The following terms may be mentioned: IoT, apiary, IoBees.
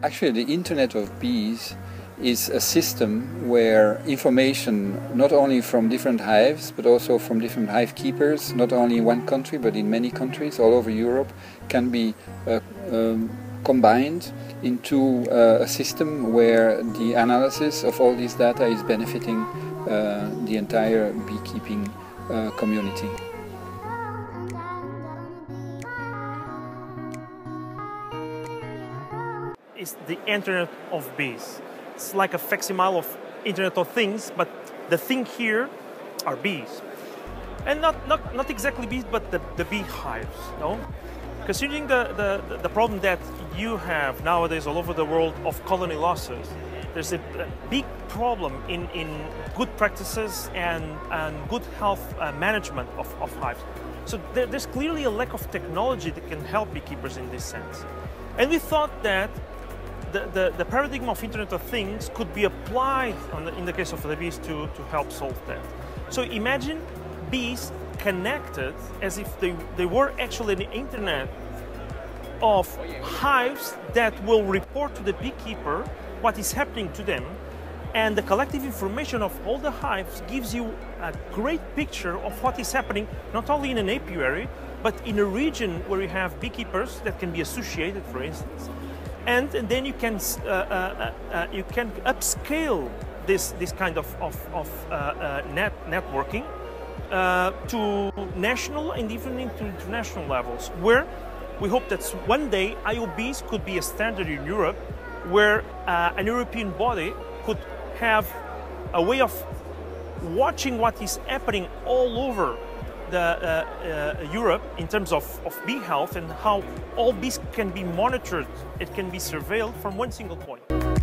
Actually, the Internet of Bees is a system where information, not only from different hives but also from different hive keepers, not only in one country but in many countries all over Europe, can be combined into a system where the analysis of all this data is benefiting the entire beekeeping community. It's the Internet of Bees. It's like a facsimile of Internet of Things, but the thing here are bees. And not exactly bees, but the beehives, no? Considering the problem that you have nowadays all over the world of colony losses, there's a big problem in good practices and good health management of hives. So there's clearly a lack of technology that can help beekeepers in this sense. And we thought that the paradigm of Internet of Things could be applied in the case of the bees to help solve that. So imagine bees connected as if they were actually an internet of hives that will report to the beekeeper what is happening to them, and the collective information of all the hives gives you a great picture of what is happening not only in an apiary but in a region where you have beekeepers that can be associated, for instance. And then you can upscale this kind of networking to national and even into international levels, where we hope that one day IoBees could be a standard in Europe, where an European body could have a way of watching what is happening all over Europe in terms of bee health, and how all bees can be monitored, it can be surveilled from one single point.